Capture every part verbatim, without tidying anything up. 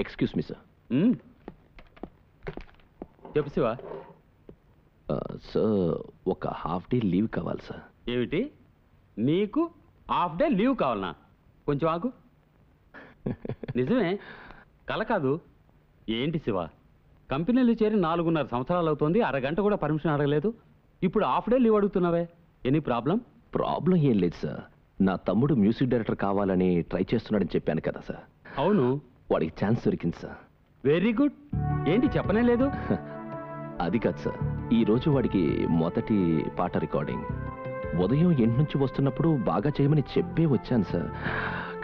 Excuse me, sir. Hmm? Chepu Siva. Sir, oka half day leave kavali, sir. Eviti? Neeku half day leave kavalna? Koncham aagu. Nijame. Kala kaadu. Enti Siva? కంపెనీలో చేరి నాలుగున్నర సంవత్సరాలు అవుతుంది, అరగంట కూడా permission అడగలేదు. ఇప్పుడు హాఫ్ డే లీవ్ అడుగుతున్నావే, ఎనీ ప్రాబ్లం? ప్రాబ్లం ఏం లేదు సార్, నా తమ్ముడు మ్యూజిక్ డైరెక్టర్ కావాలని ట్రై చేస్తున్నాడని చెప్పాను కదా సార్. అవును, వాడికి ఛాన్స్ దొరికింది సార్. Very good. ఏంటి చెప్పనే లేదు? అది కాదు సార్, ఈరోజు వాడికి మొదటి పాట రికార్డింగ్. ఉదయం ఎంటి నుంచి వస్తున్నప్పుడు బాగా చేయమని చెప్పే వచ్చాను సార్,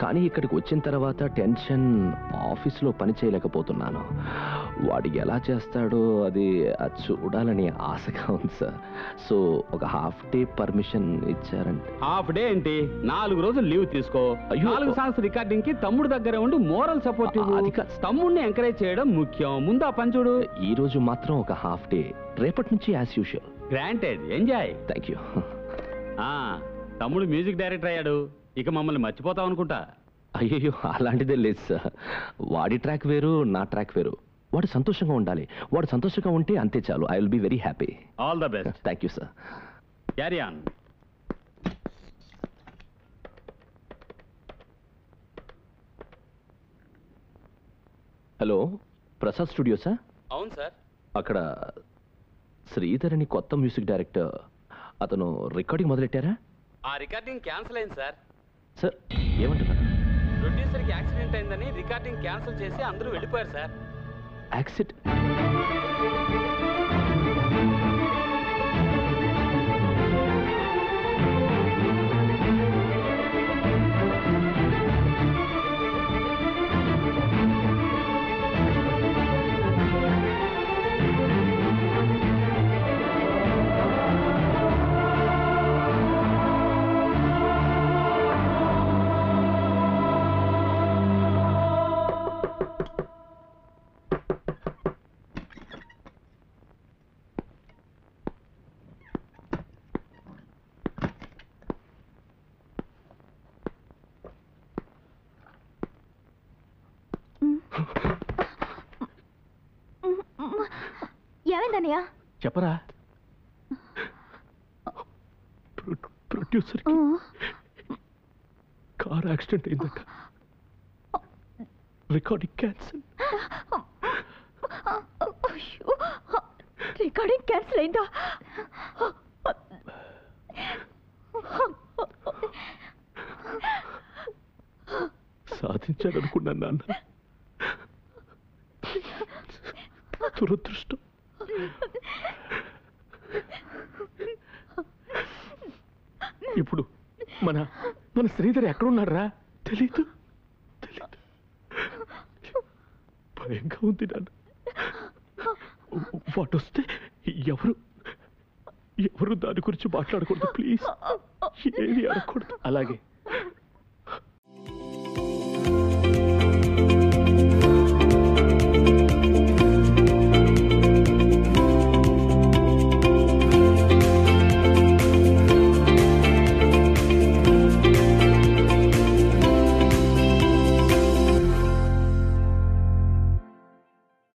కానీ ఇక్కడికి వచ్చిన తర్వాత టెన్షన్, ఆఫీస్లో పని చేయలేకపోతున్నాను. వాడు ఎలా చేస్తాడో అది చూడాలని ఆశగా ఉంది సార్. సో ఒక హాఫ్ డే పర్మిషన్ ఇచ్చారంటే. హాఫ్ డే ఏంటి? నాలుగు రోజులు లీవ్ తీసుకో. నాలుగు సాంగ్స్ రికార్డింగ్ కి తమ్ముడు దగ్గరే ఉండి మోరల్ సపోర్ట్, తమ్ముడిని ఎంకరేజ్ చేయడం ముఖ్యం. ముందు ఆ పని చూడు. ఈ రోజు మాత్రం ఒక హాఫ్ డే, రేపటి నుంచి as usual. Granted, enjoy. Thank you. తమ్ముడు మ్యూజిక్ డైరెక్టర్ అయ్యాడు, ఇక మమ్మల్ని మర్చిపోతాం అనుకుంటా. అయ్యో అలాంటిదే లేదు సార్, వాడి ట్రాక్ వేరు, నా ట్రాక్ వేరు. వాడు సంతోషంగా ఉండాలి, వాడు సంతోషంగా ఉంటే అంతే చాలు. I will be very happy. All the best. Thank you sir. Carry on. Hello, Prasad studio sir? అవును సార్. అక్కడ శ్రీధర్ అని కొత్త మ్యూజిక్ డైరెక్టర్, అతను రికార్డింగ్ మొదలెట్టారా? ఆ రికార్డింగ్ క్యాన్సిల్ అయింది సార్. సార్ ఏమంటున్నారు? ప్రొడ్యూసర్కి యాక్సిడెంట్ అయిందని రికార్డింగ్ క్యాన్సిల్ చేసి అందరూ వెళ్ళిపోయారు సార్. యాక్సిడెంట్? చెప్పరా, ప్రొడ్యూసర్కి కార్ యాక్సిడెంట్ అయిందట, రికార్డింగ్ క్యాన్సిల్. రికార్డింగ్ క్యాన్సిల్ అయిందా? సాధించాలనుకున్నా నాన్న, దురదృష్టం. ఇప్పుడు మన మన శ్రీధర్ ఎక్కడున్నారా? తెలీదు తెలీదు. భయంగా ఉంది నాన్న, వాటొస్తే ఎవరు ఎవరు దాని గురించి మాట్లాడకూడదు, ప్లీజ్ ఏమీ అడగకూడదు. అలాగే